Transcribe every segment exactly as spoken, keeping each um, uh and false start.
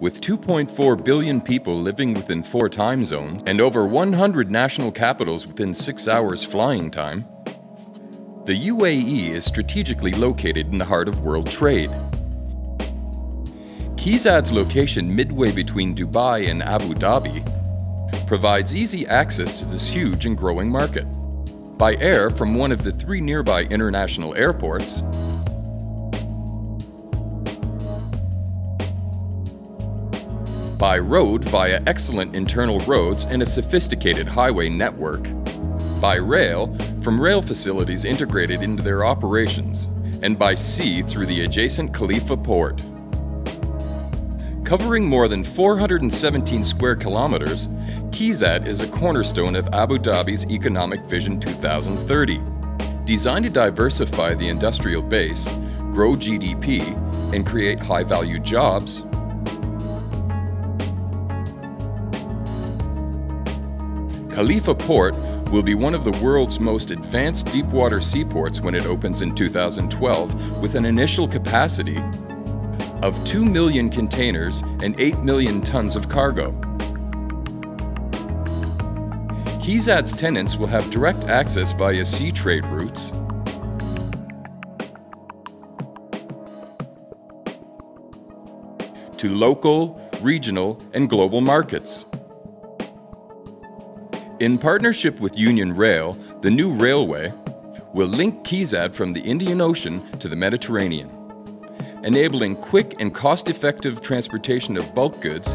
With two point four billion people living within four time zones and over one hundred national capitals within six hours flying time, the U A E is strategically located in the heart of world trade. Khizad's location midway between Dubai and Abu Dhabi provides easy access to this huge and growing market. By air from one of the three nearby international airports, by road via excellent internal roads and a sophisticated highway network, by rail from rail facilities integrated into their operations, and by sea through the adjacent Khalifa Port. Covering more than four hundred seventeen square kilometers, Khizad is a cornerstone of Abu Dhabi's Economic Vision two thousand thirty, designed to diversify the industrial base, grow G D P, and create high-value jobs. Khalifa Port will be one of the world's most advanced deepwater seaports when it opens in two thousand twelve, with an initial capacity of two million containers and eight million tons of cargo. Khizad's tenants will have direct access via sea trade routes, to local, regional, and global markets. In partnership with Union Rail, the new railway will link Khizad from the Indian Ocean to the Mediterranean, enabling quick and cost-effective transportation of bulk goods .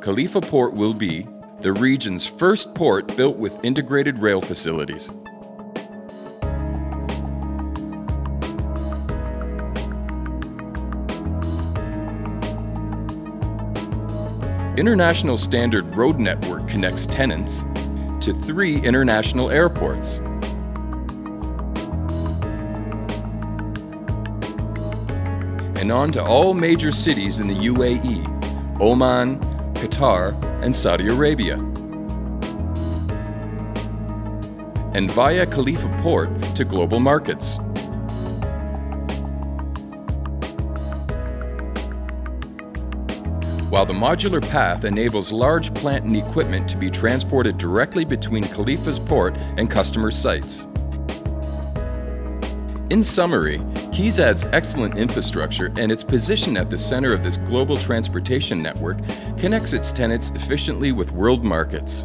Khalifa Port will be the region's first port built with integrated rail facilities. International Standard Road Network connects tenants to three international airports. And on to all major cities in the U A E, Oman, Qatar, and Saudi Arabia. And via Khalifa Port to global markets. While the modular path enables large plant and equipment to be transported directly between Khalifa's port and customer sites. In summary, Khizad's excellent infrastructure and its position at the center of this global transportation network connects its tenants efficiently with world markets.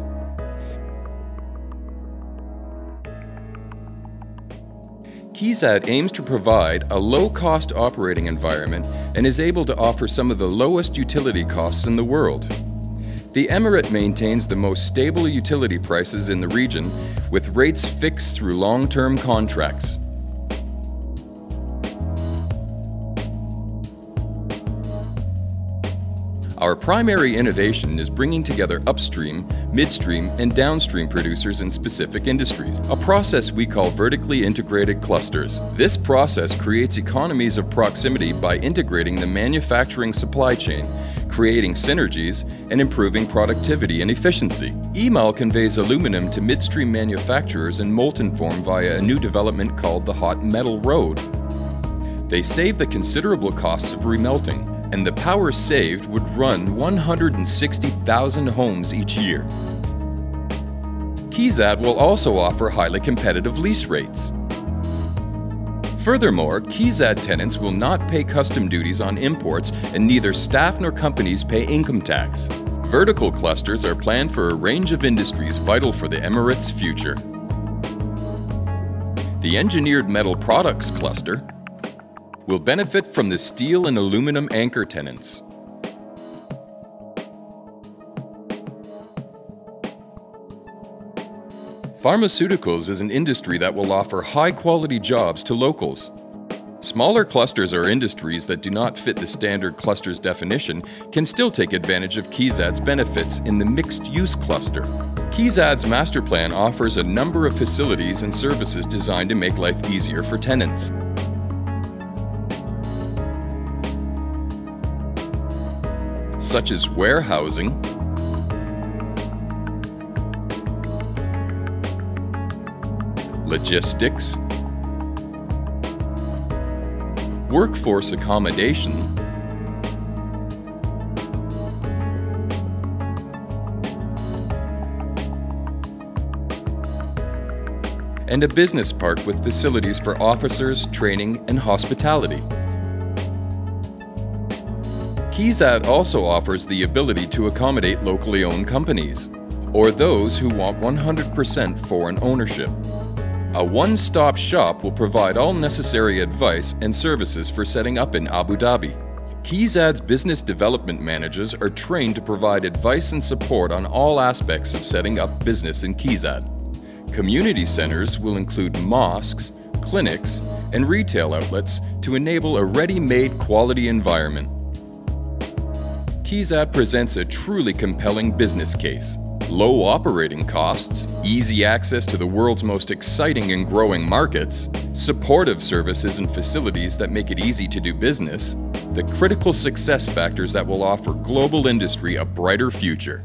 Khizad aims to provide a low-cost operating environment and is able to offer some of the lowest utility costs in the world. The Emirate maintains the most stable utility prices in the region, with rates fixed through long-term contracts. Our primary innovation is bringing together upstream, midstream, and downstream producers in specific industries, a process we call vertically integrated clusters. This process creates economies of proximity by integrating the manufacturing supply chain, creating synergies, and improving productivity and efficiency. EMAL conveys aluminum to midstream manufacturers in molten form via a new development called the Hot Metal Road. They save the considerable costs of remelting, and the power saved would run one hundred sixty thousand homes each year. Khizad will also offer highly competitive lease rates. Furthermore, Khizad tenants will not pay custom duties on imports, and neither staff nor companies pay income tax. Vertical clusters are planned for a range of industries vital for the Emirates' future. The Engineered Metal Products Cluster will benefit from the steel and aluminum anchor tenants. Pharmaceuticals is an industry that will offer high-quality jobs to locals. Smaller clusters or industries that do not fit the standard cluster's definition can still take advantage of Khizad's benefits in the mixed-use cluster. Khizad's master plan offers a number of facilities and services designed to make life easier for tenants. Such as warehousing, logistics, workforce accommodation, and a business park with facilities for officers, training, and hospitality. K E Z A T also offers the ability to accommodate locally owned companies, or those who want one hundred percent foreign ownership. A one-stop shop will provide all necessary advice and services for setting up in Abu Dhabi. K E Z A T's business development managers are trained to provide advice and support on all aspects of setting up business in K E Z A T. Community centers will include mosques, clinics, and retail outlets to enable a ready-made quality environment. K E Z A T presents a truly compelling business case. Low operating costs, easy access to the world's most exciting and growing markets, supportive services and facilities that make it easy to do business, the critical success factors that will offer global industry a brighter future.